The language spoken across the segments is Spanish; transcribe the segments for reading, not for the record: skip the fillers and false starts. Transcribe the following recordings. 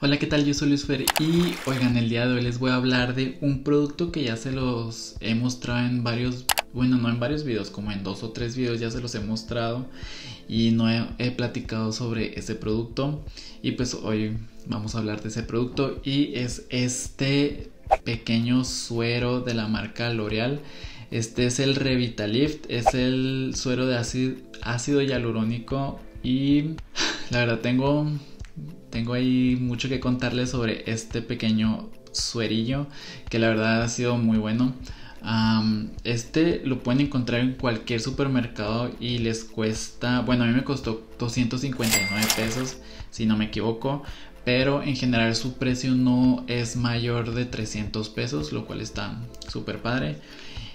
Hola, ¿qué tal? Yo soy Luis Fer y oigan, el día de hoy les voy a hablar de un producto que ya se los he mostrado en varios, bueno, no en varios videos, como en 2 o 3 videos ya se los he mostrado y no he platicado sobre ese producto, y pues hoy vamos a hablar de ese producto y es este pequeño suero de la marca L'Oreal. Este es el Revitalift, es el suero de ácido hialurónico y la verdad tengo ahí mucho que contarles sobre este pequeño suerillo que la verdad ha sido muy bueno. Este lo pueden encontrar en cualquier supermercado y les cuesta, bueno, a mí me costó 259 pesos si no me equivoco, pero en general su precio no es mayor de 300 pesos, lo cual está súper padre.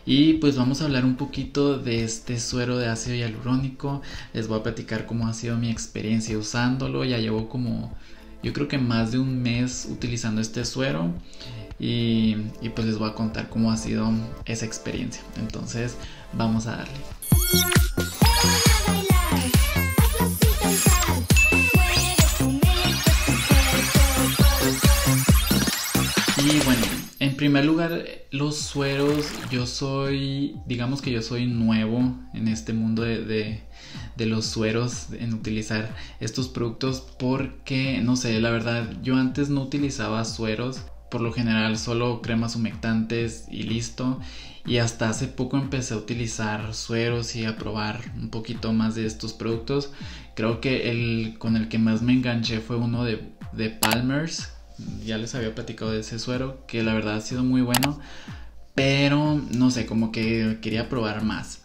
Y pues vamos a hablar un poquito de este suero de ácido hialurónico. Les voy a platicar cómo ha sido mi experiencia usándolo. Ya llevo como, yo creo que más de un mes utilizando este suero. Y pues les voy a contar cómo ha sido esa experiencia. Entonces vamos a darle. Y bueno, en primer lugar, los sueros, digamos que yo soy nuevo en este mundo de los sueros, en utilizar estos productos, porque, no sé, la verdad, yo antes no utilizaba sueros, por lo general solo cremas humectantes y listo, y hasta hace poco empecé a utilizar sueros y a probar un poquito más de estos productos. Creo que el con el que más me enganché fue uno de Palmer's. Ya les había platicado de ese suero, que la verdad ha sido muy bueno, pero no sé, como que quería probar más.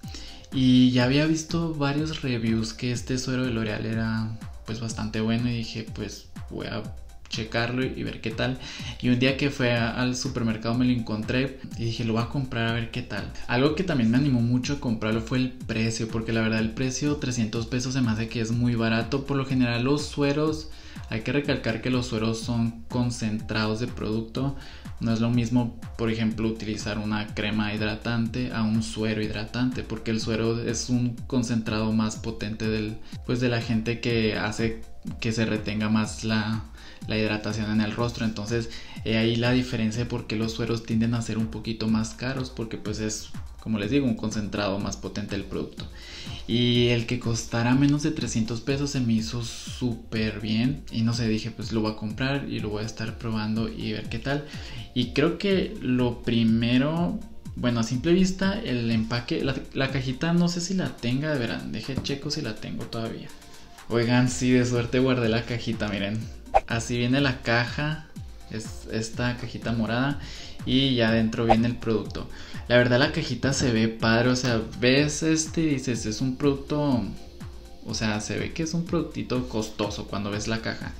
Y ya había visto varios reviews que este suero de L'Oreal era pues bastante bueno, y dije, pues voy a checarlo y ver qué tal. Y un día que fue al supermercado me lo encontré y dije, lo voy a comprar a ver qué tal. Algo que también me animó mucho a comprarlo fue el precio, porque la verdad el precio, 300 pesos, se me hace que es muy barato. Por lo general los sueros, hay que recalcar que los sueros son concentrados de producto. No es lo mismo, por ejemplo, utilizar una crema hidratante a un suero hidratante, porque el suero es un concentrado más potente de la gente, que hace que se retenga más la hidratación en el rostro. Entonces ahí la diferencia de por qué los sueros tienden a ser un poquito más caros, porque pues es, como les digo, un concentrado más potente del producto. Y el que costara menos de 300 pesos se me hizo súper bien, y no sé, dije, pues lo voy a comprar y lo voy a estar probando y ver qué tal. Y creo que lo primero, bueno, a simple vista, el empaque, la cajita, no sé si la tenga, de verdad, dejé checo si la tengo todavía. Oigan, sí, de suerte guardé la cajita, miren. Así viene la caja, es esta cajita morada, y ya adentro viene el producto. La verdad la cajita se ve padre, o sea, ves este y dices, es un producto, o sea, se ve que es un productito costoso cuando ves la caja.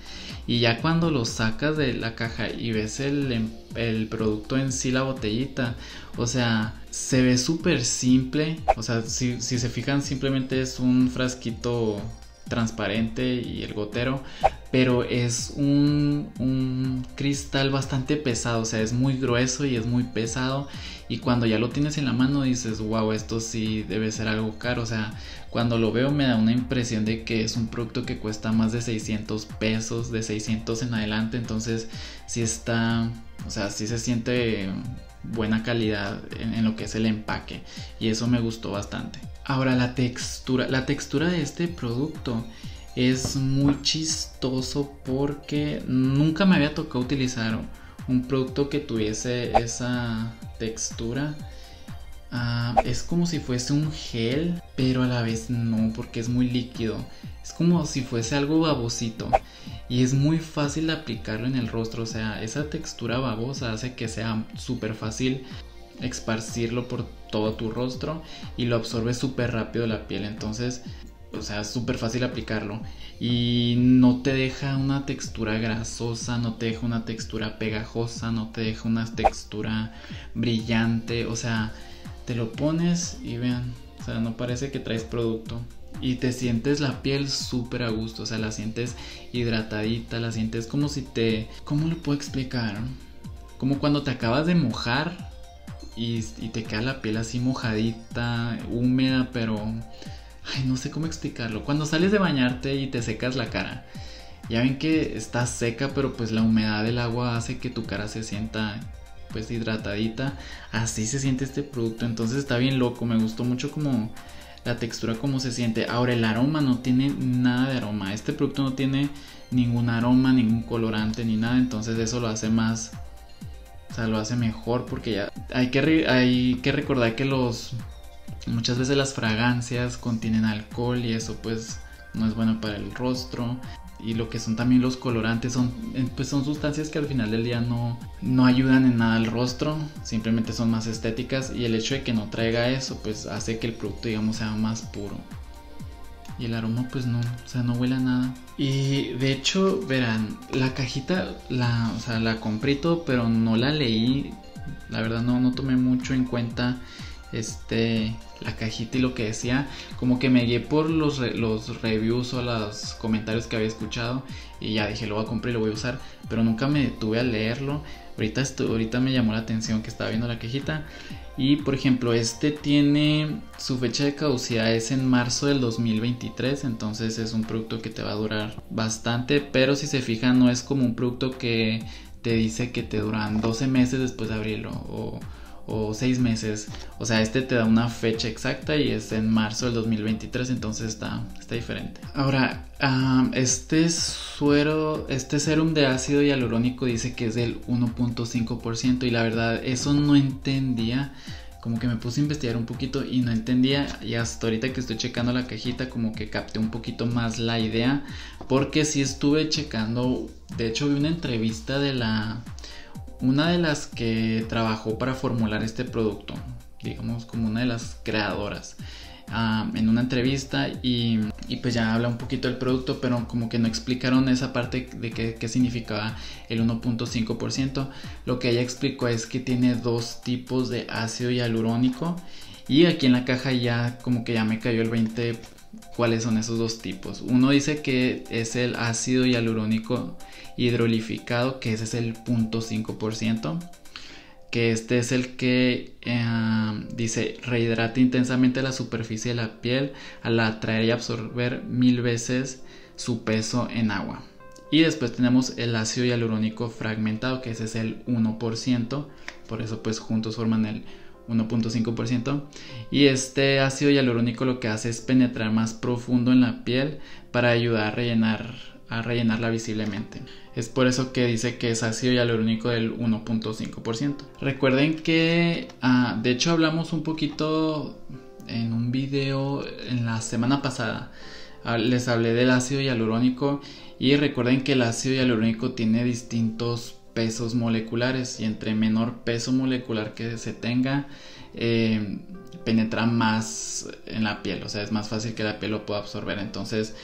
Y ya cuando lo sacas de la caja y ves el producto en sí, la botellita, o sea, se ve súper simple. O sea, si se fijan, simplemente es un frasquito transparente y el gotero, pero es un cristal bastante pesado, o sea, es muy grueso y es muy pesado, y cuando ya lo tienes en la mano dices, wow, esto sí debe ser algo caro. O sea, cuando lo veo me da una impresión de que es un producto que cuesta más de 600 pesos, de 600 en adelante. Entonces sí está, o sea, sí se siente buena calidad en lo que es el empaque, y eso me gustó bastante. Ahora la textura de este producto es muy chistoso, porque nunca me había tocado utilizar un producto que tuviese esa textura. Es como si fuese un gel, pero a la vez no, porque es muy líquido. Es como si fuese algo babosito, y es muy fácil de aplicarlo en el rostro. O sea, esa textura babosa hace que sea súper fácil esparcirlo por todo tu rostro, y lo absorbe súper rápido la piel. Entonces, o sea, es súper fácil aplicarlo, y no te deja una textura grasosa, no te deja una textura pegajosa, no te deja una textura brillante. O sea, te lo pones y vean, o sea, no parece que traes producto, y te sientes la piel súper a gusto. O sea, la sientes hidratadita, la sientes como si te, ¿cómo lo puedo explicar? Como cuando te acabas de mojar y te queda la piel así mojadita, húmeda, pero, ay, no sé cómo explicarlo. Cuando sales de bañarte y te secas la cara, Ya ven que está seca, pero pues la humedad del agua hace que tu cara se sienta pues hidratadita. Así se siente este producto, entonces está bien loco. Me gustó mucho como la textura, como se siente. Ahora el aroma no tiene nada de aroma. Este producto no tiene ningún aroma, ningún colorante ni nada. Entonces eso lo hace más, o sea, lo hace mejor, porque ya hay que recordar que muchas veces las fragancias contienen alcohol y eso pues no es bueno para el rostro. Y lo que son también los colorantes son sustancias que al final del día no ayudan en nada al rostro, simplemente son más estéticas, y el hecho de que no traiga eso pues hace que el producto, digamos, sea más puro. Y el aroma pues no, o sea, no huele a nada. Y de hecho, verán, la cajita, o sea, la compré todo, pero no la leí. La verdad no tomé mucho en cuenta la cajita y lo que decía. Como que me guié por los reviews o los comentarios que había escuchado, y ya dije, lo voy a comprar y lo voy a usar, pero nunca me detuve a leerlo. Ahorita me llamó la atención que estaba viendo la cajita. Y por ejemplo, tiene su fecha de caducidad es en marzo del 2023, entonces es un producto que te va a durar bastante. Pero si se fijan, no es como un producto que te dice que te duran 12 meses después de abrirlo o 6 meses, o sea, te da una fecha exacta y es en marzo del 2023, entonces está diferente. Ahora, este serum de ácido hialurónico dice que es del 1.5%, y la verdad eso no entendía. Como que me puse a investigar un poquito y no entendía, y hasta ahorita que estoy checando la cajita como que capté un poquito más la idea, porque sí estuve checando. De hecho, vi una entrevista de una de las que trabajó para formular este producto, digamos como una de las creadoras, en una entrevista, y pues ya habla un poquito del producto, pero como que no explicaron esa parte de qué significaba el 1.5%. Lo que ella explicó es que tiene dos tipos de ácido hialurónico, y aquí en la caja ya como que ya me cayó el 20 cuáles son esos dos tipos. Uno dice que es el ácido hialurónico hidrolificado, que ese es el 0.5%, que es el que dice rehidrata intensamente la superficie de la piel al atraer y absorber 1000 veces su peso en agua. Y después tenemos el ácido hialurónico fragmentado, que ese es el 1%, por eso pues juntos forman el 1.5%. Y este ácido hialurónico lo que hace es penetrar más profundo en la piel para ayudar a rellenarla visiblemente. Es por eso que dice que es ácido hialurónico del 1.5%. Recuerden que de hecho hablamos un poquito en un video en la semana pasada. Les hablé del ácido hialurónico, y recuerden que el ácido hialurónico tiene distintos pesos moleculares, y entre menor peso molecular que se tenga, penetra más en la piel, o sea, es más fácil que la piel lo pueda absorber. Entonces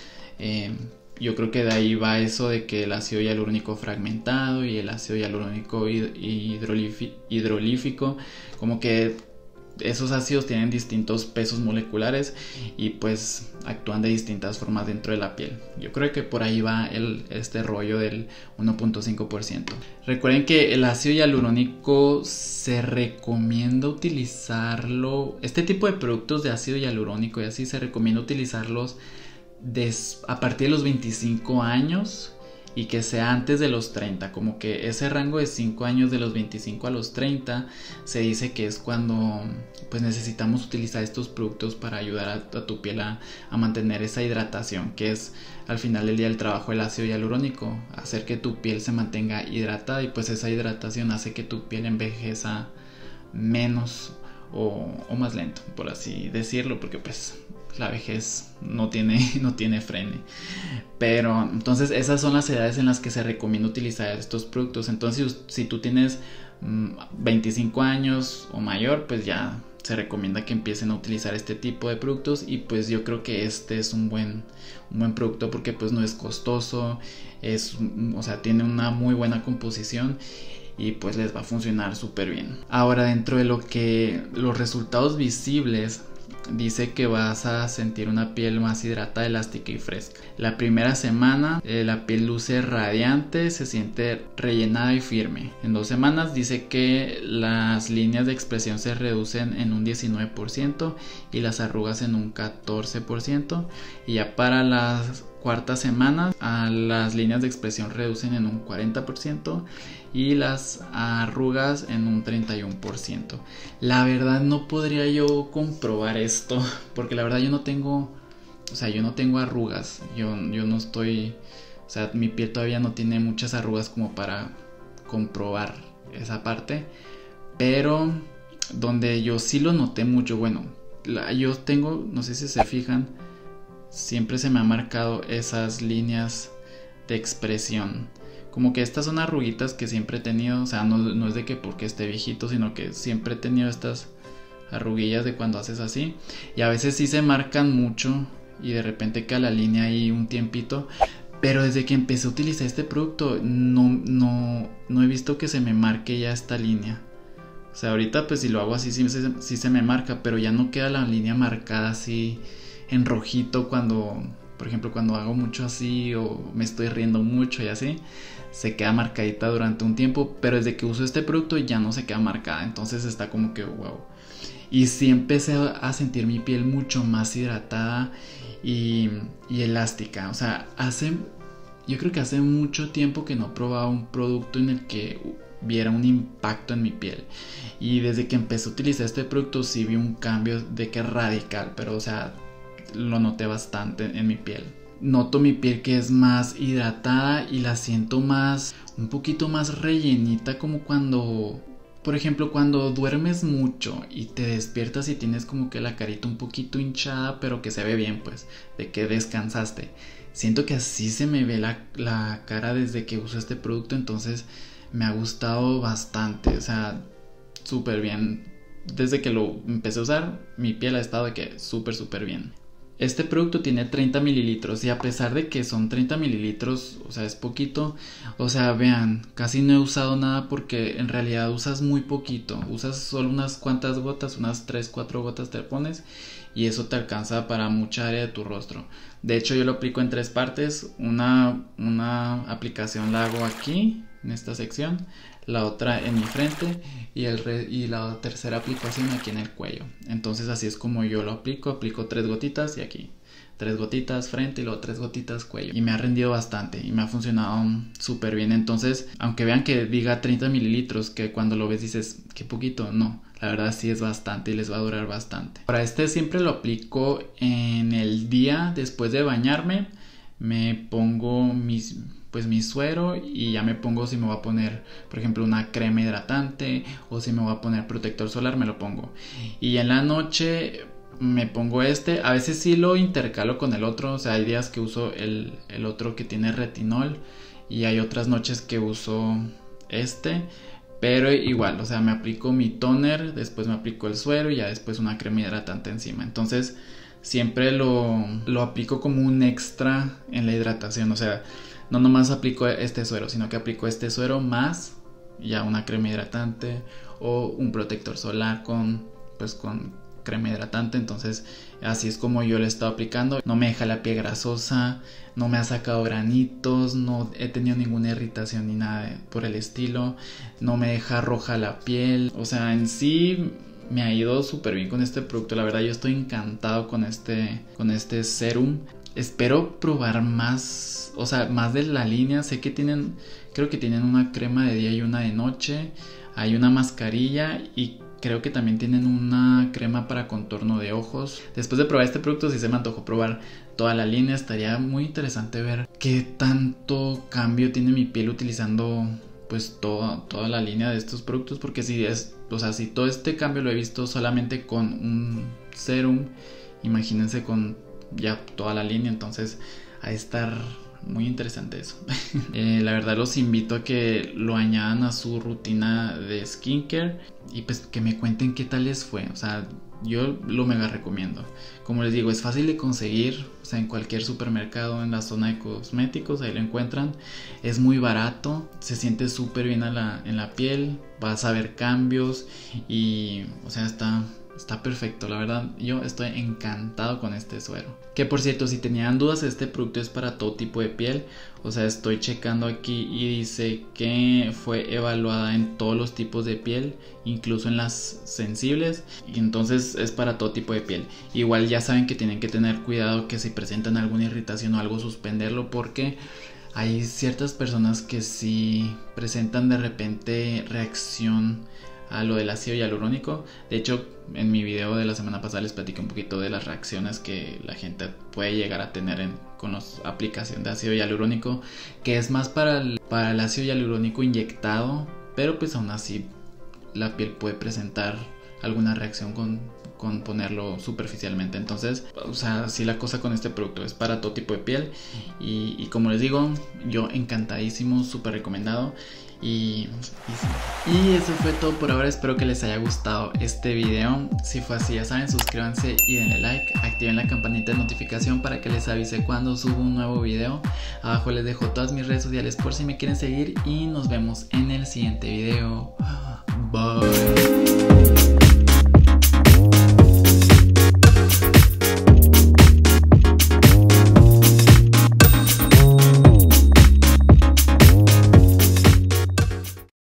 yo creo que de ahí va eso de que el ácido hialurónico fragmentado y el ácido hialurónico hidrolífico, como que esos ácidos tienen distintos pesos moleculares y pues actúan de distintas formas dentro de la piel. Yo creo que por ahí va este rollo del 1.5%. Recuerden que el ácido hialurónico se recomienda utilizarlo, este tipo de productos de ácido hialurónico y así, se recomienda utilizarlos a partir de los 25 años. Y que sea antes de los 30, como que ese rango de 5 años, de los 25 a los 30, se dice que es cuando pues necesitamos utilizar estos productos para ayudar a tu piel a mantener esa hidratación, que es al final del día el trabajo del ácido hialurónico, hacer que tu piel se mantenga hidratada, y pues esa hidratación hace que tu piel envejeza menos o más lento, por así decirlo, porque pues la vejez no tiene freno. Pero entonces esas son las edades en las que se recomienda utilizar estos productos. Entonces si tú tienes 25 años o mayor, pues ya se recomienda que empiecen a utilizar este tipo de productos. Y pues yo creo que este es un buen producto, porque pues no es costoso, o sea, tiene una muy buena composición y pues les va a funcionar súper bien. Ahora, dentro de los resultados visibles, dice que vas a sentir una piel más hidratada, elástica y fresca. La primera semana la piel luce radiante, se siente rellenada y firme. En 2 semanas dice que las líneas de expresión se reducen en un 19% y las arrugas en un 14%. Y ya para las cuarta semana. A las líneas de expresión reducen en un 40% y las arrugas en un 31%. La verdad no podría yo comprobar esto, porque la verdad yo no tengo, o sea, yo no tengo arrugas. Yo no estoy, o sea, mi piel todavía no tiene muchas arrugas como para comprobar esa parte. Pero donde yo sí lo noté mucho, bueno, yo tengo, no sé si se fijan, siempre se me ha marcado esas líneas de expresión. Como que estas son arruguitas que siempre he tenido, o sea, no es de que porque esté viejito, sino que siempre he tenido estas arruguillas de cuando haces así. Y a veces sí se marcan mucho y de repente cae la línea ahí un tiempito. Pero desde que empecé a utilizar este producto no he visto que se me marque ya esta línea. O sea, ahorita pues si lo hago así sí se me marca, pero ya no queda la línea marcada así en rojito cuando, por ejemplo, cuando hago mucho así o me estoy riendo mucho y así. Se queda marcadita durante un tiempo, pero desde que uso este producto ya no se queda marcada, entonces está como que wow. Y sí empecé a sentir mi piel mucho más hidratada y elástica. O sea, yo creo que hace mucho tiempo que no probaba un producto en el que viera un impacto en mi piel. Y desde que empecé a utilizar este producto sí vi un cambio de que radical, pero o sea, lo noté bastante en mi piel. Noto mi piel que es más hidratada y la siento más, un poquito más rellenita, como cuando, por ejemplo, cuando duermes mucho y te despiertas y tienes como que la carita un poquito hinchada, pero que se ve bien, pues, de que descansaste. Siento que así se me ve la cara desde que uso este producto, entonces me ha gustado bastante, o sea, súper bien. Desde que lo empecé a usar, mi piel ha estado de que súper bien. Este producto tiene 30 mililitros y a pesar de que son 30 mililitros, o sea, es poquito, o sea, vean, casi no he usado nada porque en realidad usas muy poquito, usas solo unas cuantas gotas, unas 3-4 gotas te pones y eso te alcanza para mucha área de tu rostro. De hecho, yo lo aplico en tres partes, una aplicación la hago aquí, en esta sección, la otra en mi frente y la tercera aplicación aquí en el cuello. Entonces así es como yo lo aplico 3 gotitas y aquí 3 gotitas frente y luego 3 gotitas cuello, y me ha rendido bastante y me ha funcionado súper bien. Entonces, aunque vean que diga 30 mililitros, que cuando lo ves dices qué poquito, no, la verdad sí es bastante y les va a durar bastante. Ahora, este siempre lo aplico en el día después de bañarme, me pongo mi suero y ya me pongo, si me voy a poner por ejemplo una crema hidratante o si me voy a poner protector solar, me lo pongo. Y en la noche me pongo este, a veces sí lo intercalo con el otro, o sea, hay días que uso el otro que tiene retinol y hay otras noches que uso este, pero igual, o sea, me aplico mi tóner, después me aplico el suero y ya después una crema hidratante encima. Entonces siempre lo aplico como un extra en la hidratación, o sea, no nomás aplico este suero, sino que aplico este suero más ya una crema hidratante o un protector solar con crema hidratante. Entonces así es como yo lo he estado aplicando. No me deja la piel grasosa, no me ha sacado granitos, no he tenido ninguna irritación ni nada por el estilo, no me deja roja la piel. O sea, en sí me ha ido súper bien con este producto. La verdad yo estoy encantado con este serum. Espero probar más, o sea, más de la línea. Sé que tienen, creo que tienen una crema de día y una de noche. Hay una mascarilla y creo que también tienen una crema para contorno de ojos. Después de probar este producto, sí se me antojó probar toda la línea. Estaría muy interesante ver qué tanto cambio tiene mi piel utilizando pues toda la línea de estos productos. Porque si todo este cambio lo he visto solamente con un serum, imagínense con ya toda la línea, entonces va a estar muy interesante eso. La verdad los invito a que lo añadan a su rutina de skincare y pues que me cuenten qué tal les fue. O sea, yo lo mega recomiendo. Como les digo, es fácil de conseguir, o sea, en cualquier supermercado, en la zona de cosméticos, ahí lo encuentran. Es muy barato, se siente súper bien en la piel, vas a ver cambios y, o sea, está Está perfecto, la verdad yo estoy encantado con este suero. Que por cierto, si tenían dudas, este producto es para todo tipo de piel. O sea, estoy checando aquí y dice que fue evaluada en todos los tipos de piel, incluso en las sensibles. Y entonces es para todo tipo de piel. Igual ya saben que tienen que tener cuidado que si presentan alguna irritación o algo, suspenderlo, porque hay ciertas personas que sí presentan de repente reacción a lo del ácido hialurónico. De hecho, en mi video de la semana pasada les platiqué un poquito de las reacciones que la gente puede llegar a tener con la aplicación de ácido hialurónico, que es más para el ácido hialurónico inyectado, pero pues aún así la piel puede presentar alguna reacción con ponerlo superficialmente. Entonces, o sea, sí, la cosa con este producto es para todo tipo de piel y como les digo, yo encantadísimo, súper recomendado. Y eso fue todo por ahora. Espero que les haya gustado este video. Si fue así, ya saben, suscríbanse y denle like. Activen la campanita de notificación para que les avise cuando subo un nuevo video. Abajo les dejo todas mis redes sociales por si me quieren seguir. Y nos vemos en el siguiente video. Bye.